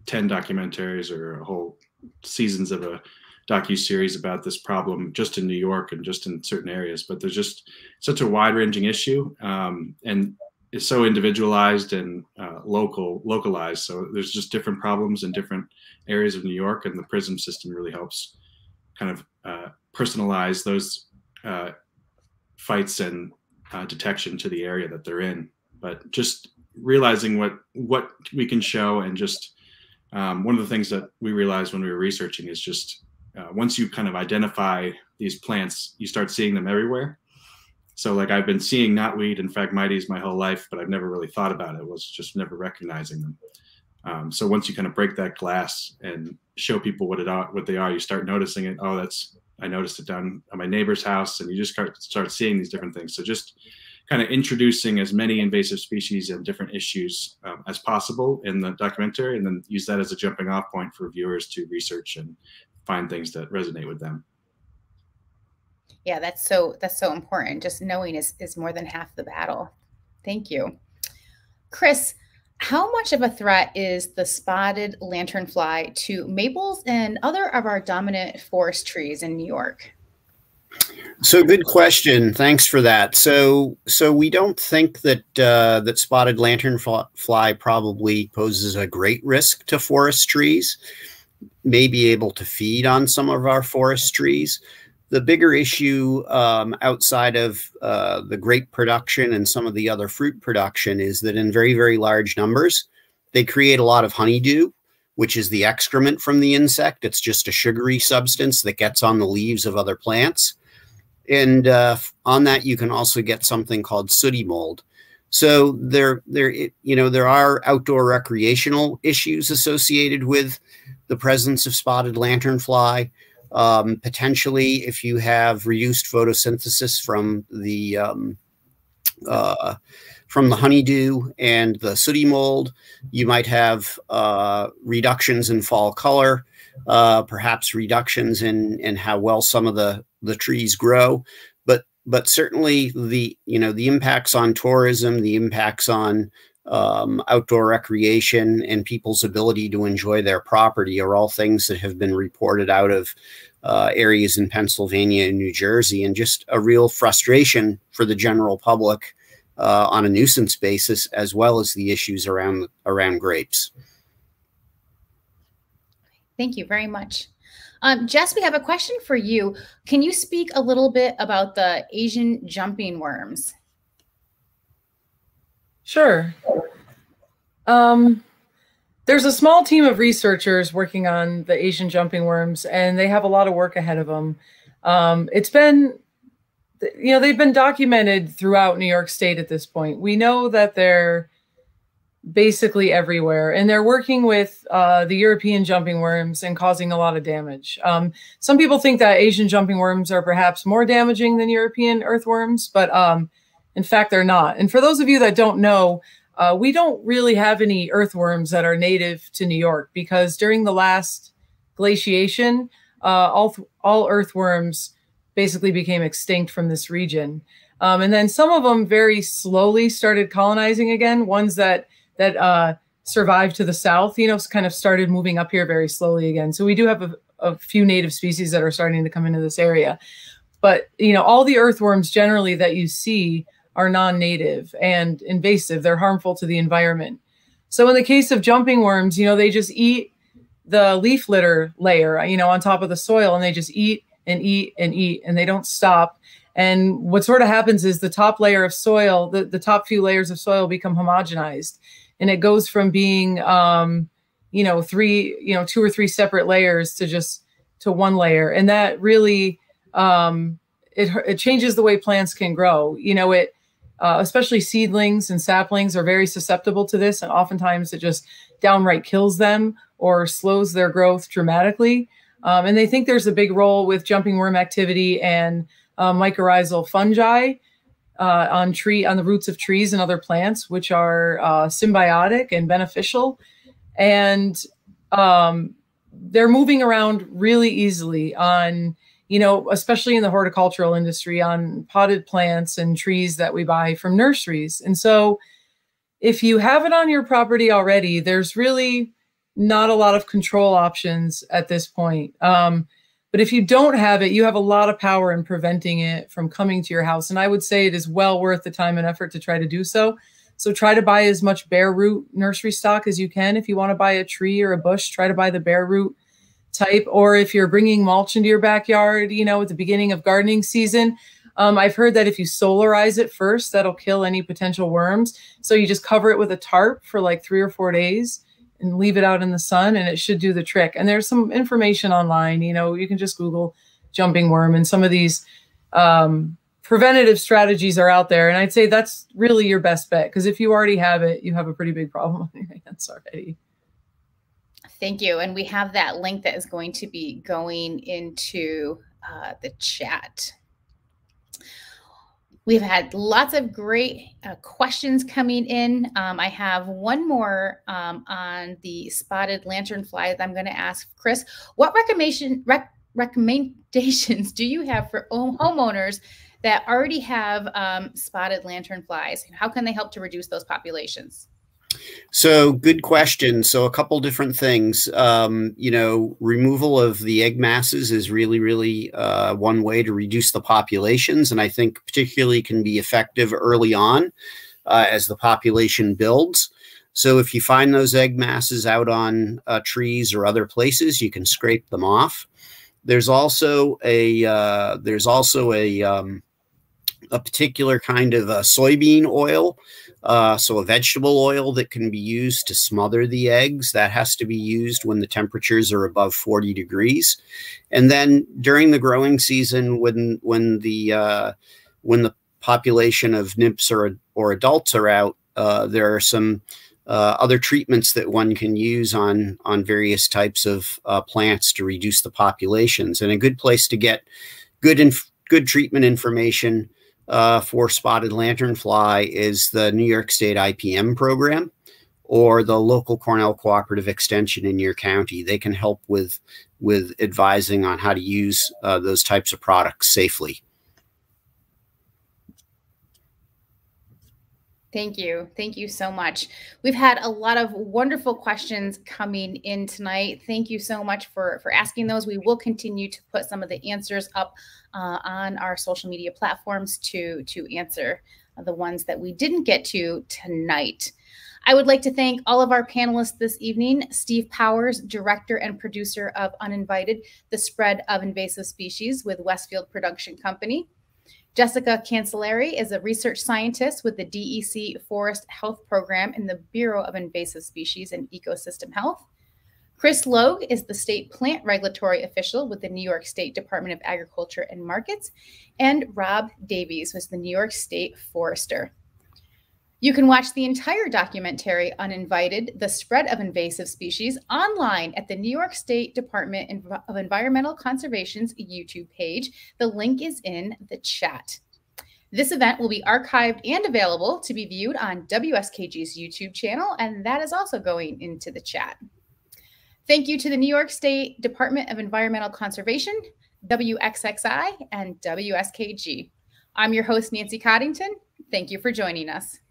10 documentaries or a whole seasons of a docu-series about this problem just in New York and just in certain areas, but there's just such a wide-ranging issue, and it's so individualized and localized. So there's just different problems in different areas of New York, and the PRISM system really helps kind of personalize those fights and detection to the area that they're in. But just realizing what we can show, and just one of the things that we realized when we were researching is just once you kind of identify these plants, you start seeing them everywhere. So like I've been seeing knotweed and phragmites my whole life, but I've never really thought about it. I was just never recognizing them. So once you kind of break that glass and show people what they are, you start noticing it. Oh, I noticed it down at my neighbor's house, and you just start seeing these different things. So just kind of introducing as many invasive species and different issues as possible in the documentary, and then use that as a jumping off point for viewers to research and find things that resonate with them. Yeah, that's so important. Just knowing is more than half the battle. Thank you. Chris, how much of a threat is the spotted lanternfly to maples and other of our dominant forest trees in New York? So good question. Thanks for that. So we don't think that that spotted lanternfly probably poses a great risk to forest trees, may be able to feed on some of our forest trees. The bigger issue outside of the grape production and some of the other fruit production is that in very, very large numbers, they create a lot of honeydew, which is the excrement from the insect. It's just a sugary substance that gets on the leaves of other plants. And on that, you can also get something called sooty mold. So there are outdoor recreational issues associated with the presence of spotted lanternfly. Potentially, if you have reduced photosynthesis from the honeydew and the sooty mold. You might have reductions in fall color, perhaps reductions in how well some of the trees grow. But certainly the impacts on tourism, the impacts on outdoor recreation and people's ability to enjoy their property are all things that have been reported out of areas in Pennsylvania and New Jersey, and just a real frustration for the general public on a nuisance basis, as well as the issues around grapes. Thank you very much. Jess, we have a question for you. Can you speak a little bit about the Asian jumping worms? Sure. There's a small team of researchers working on the Asian jumping worms, and they have a lot of work ahead of them. It's been, they've been documented throughout New York State at this point. We know that they're basically everywhere, and they're working with the European jumping worms and causing a lot of damage. Some people think that Asian jumping worms are perhaps more damaging than European earthworms, but in fact, they're not. And for those of you that don't know, we don't really have any earthworms that are native to New York, because during the last glaciation, all earthworms basically became extinct from this region. And then some of them very slowly started colonizing again, ones that survived to the south, kind of started moving up here very slowly again. So we do have a few native species that are starting to come into this area. But, all the earthworms generally that you see are non-native and invasive. They're harmful to the environment. So in the case of jumping worms, they just eat the leaf litter layer, on top of the soil, and they just eat and eat and eat, and they don't stop. And what sort of happens is the top layer of soil, the top few layers of soil become homogenized, and it goes from being, 2 or 3 separate layers to just one layer. And that really, it changes the way plants can grow. Especially seedlings and saplings are very susceptible to this, and oftentimes it just downright kills them or slows their growth dramatically. And they think there's a big role with jumping worm activity and mycorrhizal fungi on the roots of trees and other plants, which are symbiotic and beneficial. And they're moving around really easily on, especially in the horticultural industry, on potted plants and trees that we buy from nurseries. And so if you have it on your property already, there's really not a lot of control options at this point. But if you don't have it, you have a lot of power in preventing it from coming to your house. And I would say it is well worth the time and effort to try to do so. So try to buy as much bare root nursery stock as you can. If you want to buy a tree or a bush, try to buy the bare root type. Or if you're bringing mulch into your backyard, at the beginning of gardening season, I've heard that if you solarize it first, that'll kill any potential worms. So you just cover it with a tarp for like 3 or 4 days and leave it out in the sun, and it should do the trick. And there's some information online, you can just Google jumping worm, and some of these preventative strategies are out there. And I'd say that's really your best bet, because if you already have it, you have a pretty big problem on your hands already. Thank you. And we have that link that is going to be going into the chat. We've had lots of great questions coming in. I have one more on the spotted lanternfly that I'm going to ask Chris. What recommendations do you have for homeowners that already have spotted lanternflies? How can they help to reduce those populations? So good question. So a couple different things, removal of the egg masses is really one way to reduce the populations. And I think particularly can be effective early on as the population builds. So if you find those egg masses out on trees or other places, you can scrape them off. There's also a particular kind of soybean oil, so a vegetable oil that can be used to smother the eggs. That has to be used when the temperatures are above 40 degrees. And then during the growing season, when the population of nymphs or adults are out, there are some other treatments that one can use on various types of plants to reduce the populations. And a good place to get good treatment information for spotted lanternfly is the New York State IPM program or the local Cornell Cooperative Extension in your county. They can help with advising on how to use those types of products safely. Thank you. Thank you so much. We've had a lot of wonderful questions coming in tonight. Thank you so much for asking those. We will continue to put some of the answers up on our social media platforms to answer the ones that we didn't get to tonight. I would like to thank all of our panelists this evening. Steve Powers, director and producer of Uninvited: The Spread of Invasive Species with Westfield Production Company. Jessica Cancellari is a research scientist with the DEC Forest Health Program in the Bureau of Invasive Species and Ecosystem Health. Chris Logue is the state plant regulatory official with the New York State Department of Agriculture and Markets. And Rob Davies was the New York State Forester. You can watch the entire documentary Uninvited: The Spread of Invasive Species online at the New York State Department of Environmental Conservation's YouTube page. The link is in the chat. This event will be archived and available to be viewed on WSKG's YouTube channel, and that is also going into the chat. Thank you to the New York State Department of Environmental Conservation, WXXI, and WSKG. I'm your host, Nancy Coddington. Thank you for joining us.